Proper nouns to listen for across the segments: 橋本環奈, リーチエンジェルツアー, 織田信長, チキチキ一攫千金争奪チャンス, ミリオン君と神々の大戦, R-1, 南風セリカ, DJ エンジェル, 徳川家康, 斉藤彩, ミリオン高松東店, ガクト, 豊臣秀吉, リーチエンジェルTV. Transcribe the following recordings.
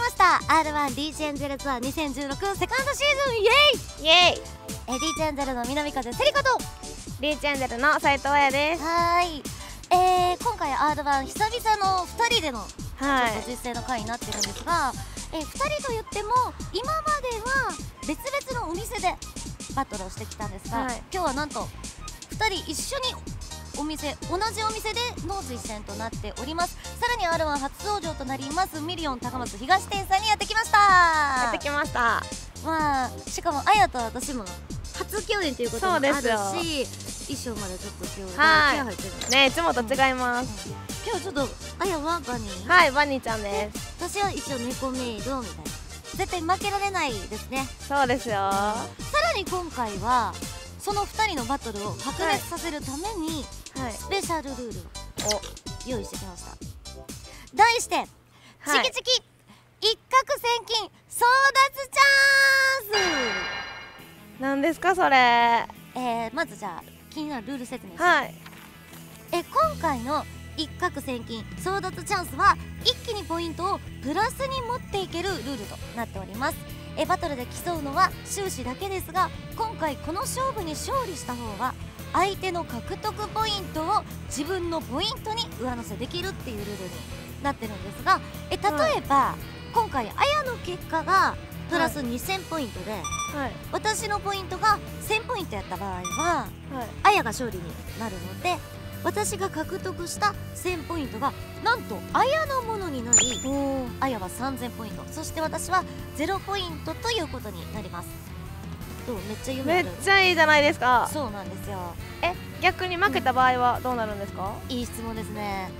りました R1DJ エンジェルツアー2016セカンドシーズン、イエイイエイ。DJ エンジェルの南風セリカとDJ エンジェルの斉藤彩です。はい、今回 R1 久々の2人での実践の回になってるんですが、2人といっても今までは別々のお店でバトルをしてきたんですが、はい、今日はなんと2人一緒に同じお店での実践となっております。さらに R1 初登場となりますミリオン高松東店さんにやってきました。まあ、しかもあやと私も初共演ということもあるし、衣装までちょっと今日は入ってるね。いつもと違います、今日ちょっとあやはバニー、バニーちゃんです。私は一応猫メイドみたいな、絶対負けられないですね。そうですよ。さらに今回はその2人のバトルを白熱させるために、スペシャルルールを用意してきました。題してチキチキ一攫千金争奪チャンス。なんですかそれ。まずじゃあ気になるルール説明します。今回の一攫千金争奪チャンスは一気にポイントをプラスに持っていけるルールとなっております。バトルで競うのは終始だけですが、今回この勝負に勝利した方は相手の獲得ポイントを自分のポイントに上乗せできるっていうルールになってるんですが、例えば、今回あやの結果がプラス2000ポイントで、私のポイントが1000ポイントやった場合は、あやが勝利になるので、私が獲得した1000ポイントがなんとあやのものになり、あやは3000ポイント、そして私は0ポイントということになります。どう、めっちゃ夢ある。めっちゃいいじゃないですか。そうなんですよ。逆に負けた場合はどうなるんですか。いい質問ですね。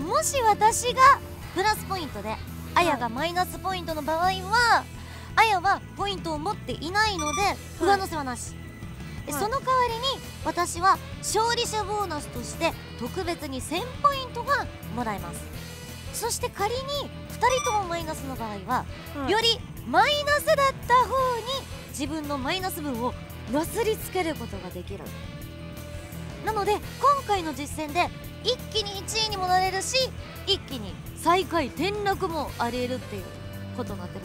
もし私がプラスポイントであやがマイナスポイントの場合は、あやはポイントを持っていないので上乗せはなし。その代わりに私は勝利者ボーナスとして特別に1000ポイントがもらえます。そして仮に2人ともマイナスの場合は、よりマイナスだった方に自分のマイナス分をなすりつけることができる。なので今回の実戦で一気に1位にもなれるし、一気に最下位転落もありえるっていうことになってる。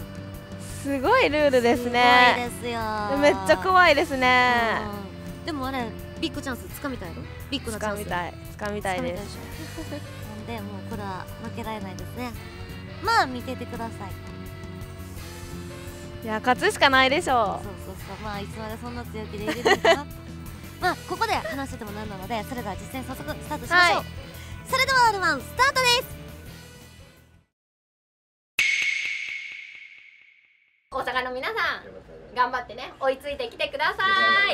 すごいルールですね。すごいですよ。めっちゃ怖いですね。でもあれビッグチャンス掴みたいの。ビッグなチャンス掴みたいです。なんでもうこれは負けられないですね。まあ見ててください。いや勝つしかないでしょう。まあいつまでそんな強気でいるのか。まあここで話しててもなんなので、それでは実践早速スタートしましょう。それでは R1 スタートです。大阪の皆さん頑張ってね、追いついてきてください。大阪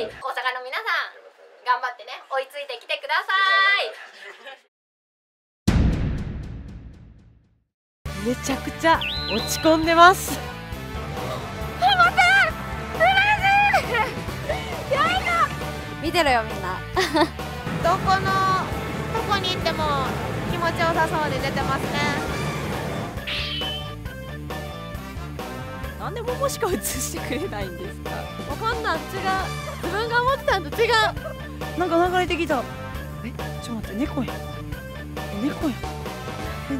の皆さん頑張ってね、追いついてきてください。めちゃくちゃ落ち込んでます。また嬉しい。やいな、見てろよみんな。どこに行っても気持ちよさそうに出てますね。なんで桃しか映してくれないんですか。わかんない、違う、自分が思ってたんと違う。なんか流れてきた。ちょっと待って、猫や。猫や。猫。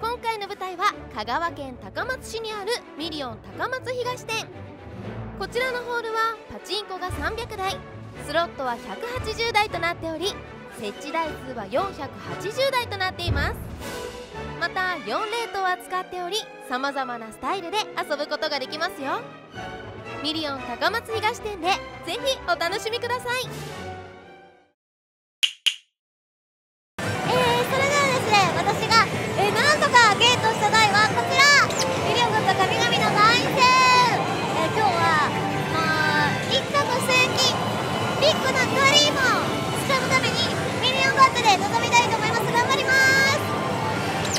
今回の舞台は香川県高松市にあるミリオン高松東店。こちらのホールはパチンコが300台。スロットは180台となっており、設置台数は480台となっています。また4レートを扱っており、さまざまなスタイルで遊ぶことができますよ。ミリオン高松東店でぜひお楽しみください。それではですね、私が、なんとかゲートした台はこちら、ミリオン君と神々の大戦。今日は一攫千金ビッグなドリームを掴むためにミリオンバットで臨みたいと思います。頑張ります。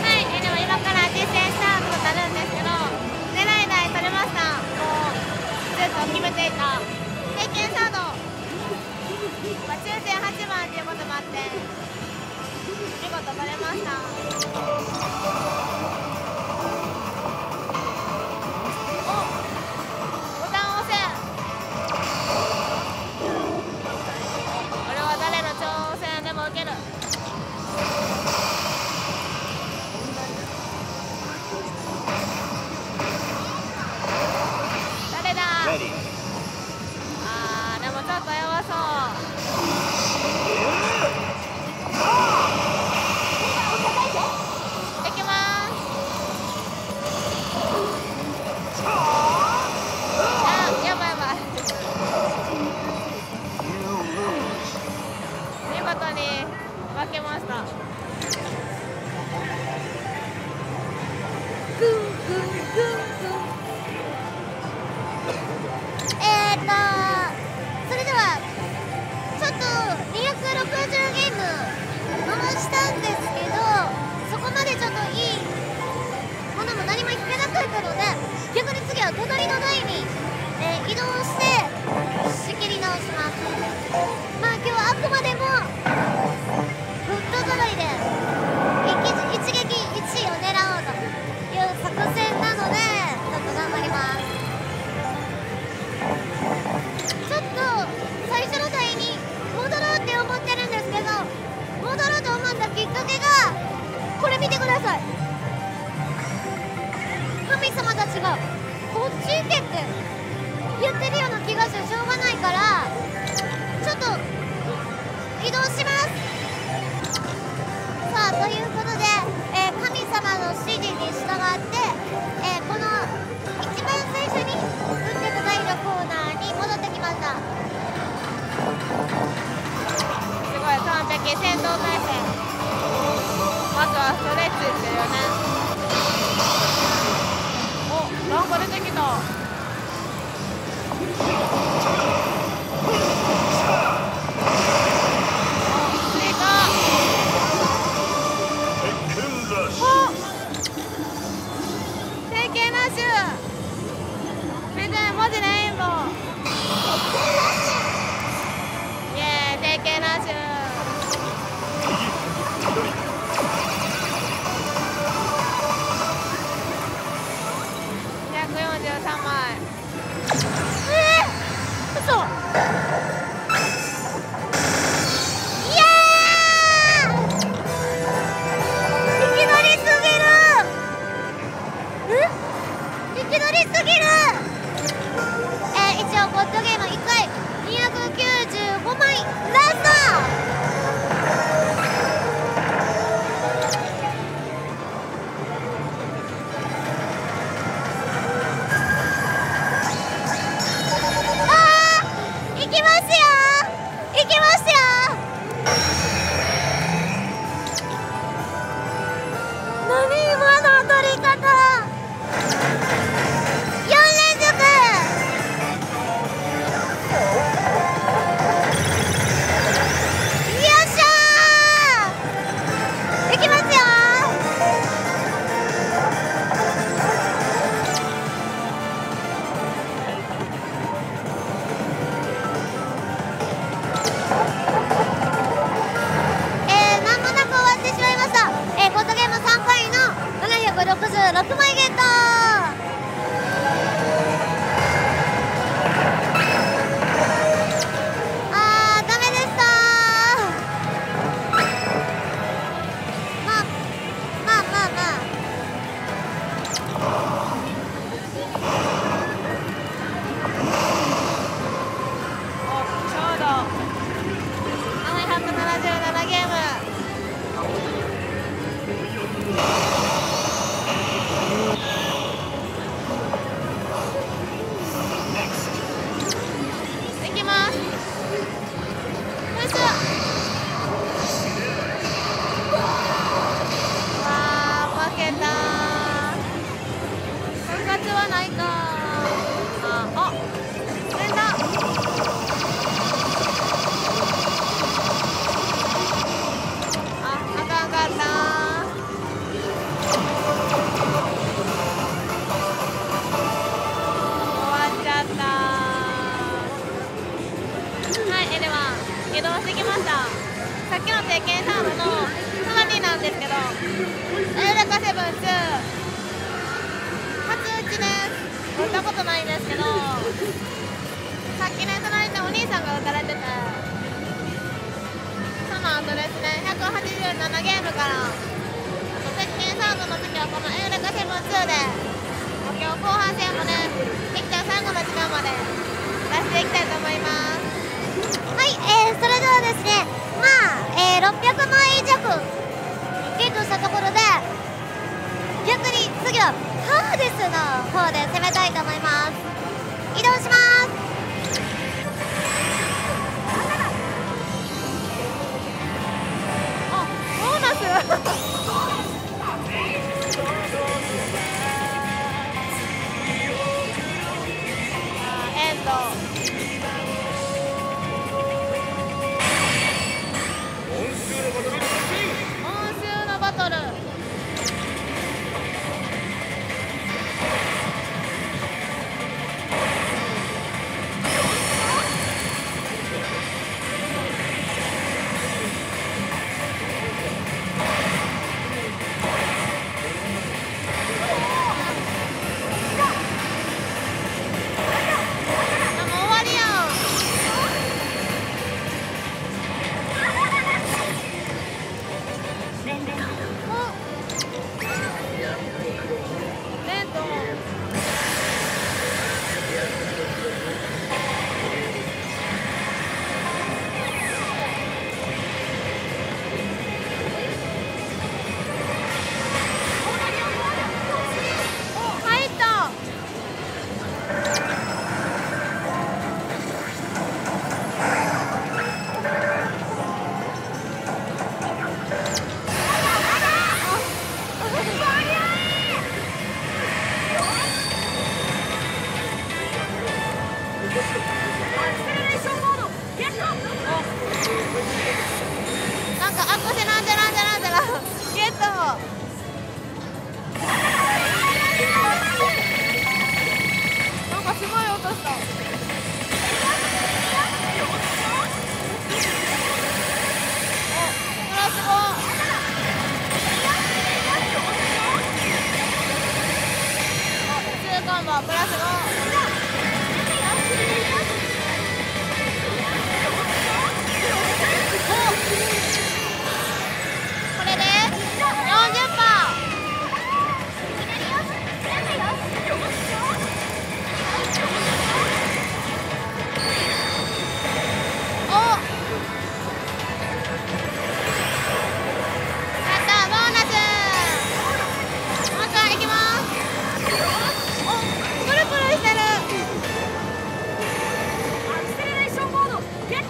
はい、でも今から実践したことあるんですけど、狙い台取れました。もうずっと決めていた経験サード、抽選8番ということもあって見事取れました。ボタンを押せ。は隣の台に、移動して仕切り直します。まあ今日はあくまでもぶっかぞろいで一撃1位を狙おうという作戦なので、ちょっと頑張ります。ちょっと最初の台に戻ろうって思ってるんですけど、戻ろうと思ったきっかけがこれ見てください。神様たちがこっち行けって言ってるような気がしてしょうがないから、ちょっと移動します。さあということで、神様の指示に従って、この一番最初に打ってた台のコーナーに戻ってきました。すごい3着戦闘態勢、まずはストレッチっていうね。なんか出てきた。なんか、あ、これなんだろうゲット。プラス5、これで40%。おっ、やっ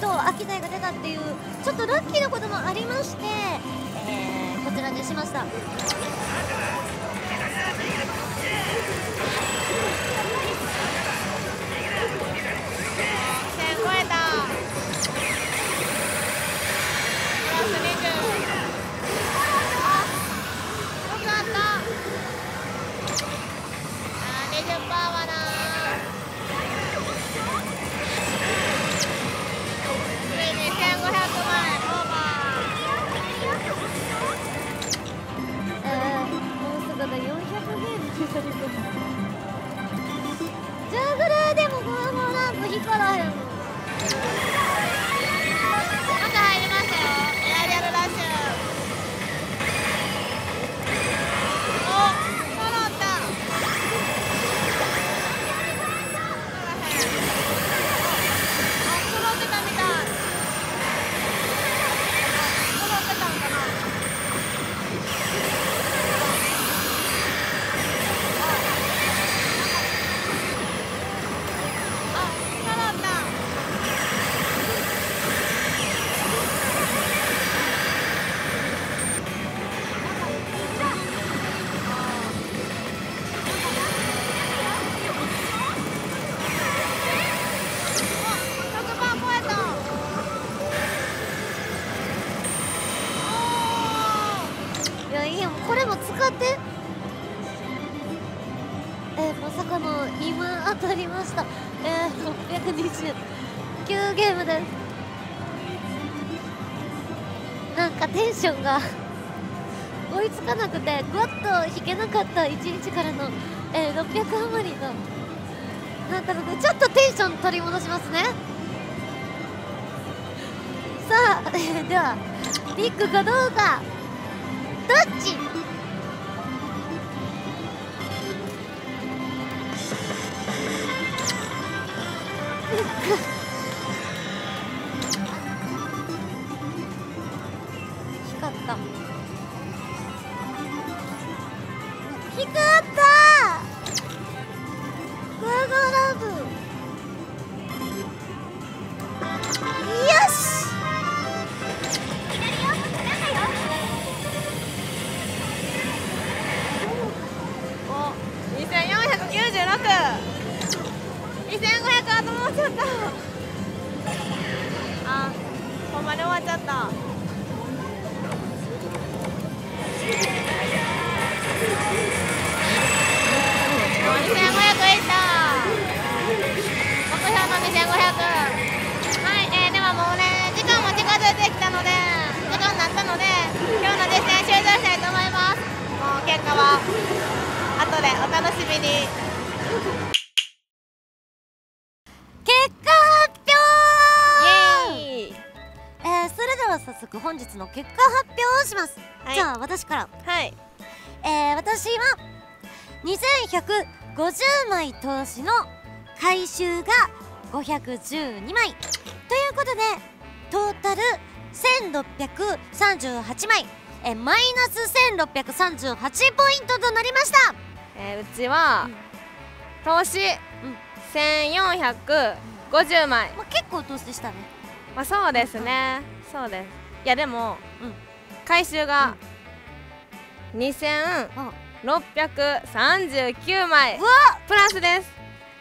と秋台が出たっていうちょっとラッキーなこともありまして、こちらにしました。これも使ってまさかの今当たりました。629ゲームです。なんかテンションが追いつかなくてぐわっと引けなかった1日からの、600余りのなんだろうね、ちょっとテンション取り戻しますね。さあ、ではビッグかどうか、どっち？光ったゴーゴーラブ、よし2496。2500あともうちょっと。あ、ほんまに終わっちゃった。あとでお楽しみに。結果発表。イエーイ。それでは早速本日の結果発表をします。はい、じゃあ私から。はい。私は2150枚投資の回収が512枚ということで、トータル1638枚。マイナス1638ポイントとなりました。うちは、投資、1450枚、結構投資したね。そうですね、そうです。いやでも、回収が2639枚プラスです。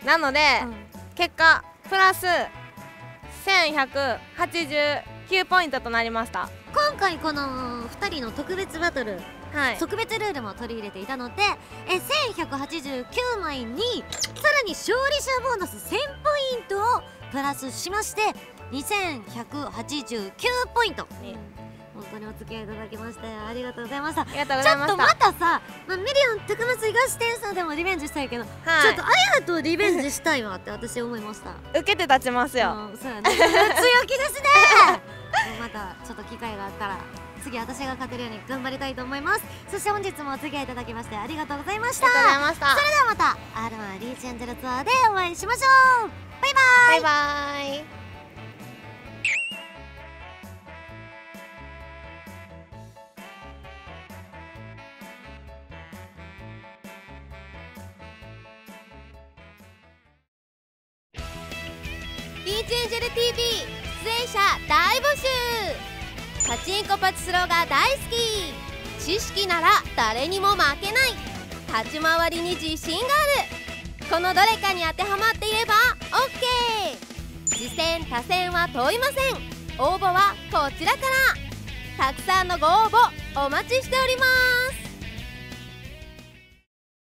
なので、結果プラス1189ポイントとなりました。今回この2人の特別バトル、特別ルールも取り入れていたので、1189枚にさらに勝利者ボーナス1000ポイントをプラスしまして、2189ポイント。本当にお付き合いいただきましてありがとうございました。ちょっとまたさ、ミリオン特別東店さんでもリベンジしたいけど、ちょっとあやとリベンジしたいわって私思いました。受けて立ちますよ。そうやね、強気ですね。またちょっと機会があったら次私が勝てるように頑張りたいと思います。そして本日もお付き合いいただきましてありがとうございました。それではまた R1 リーチエンジェルツアーでお会いしましょう。バイバイ、バイバイ。リーチエンジェル TV 出演者大募集。パチンコパチスロが大好き、知識なら誰にも負けない、立ち回りに自信がある、このどれかに当てはまっていれば OK。 次戦他戦は問いません。応募はこちらから。たくさんのご応募お待ちしております。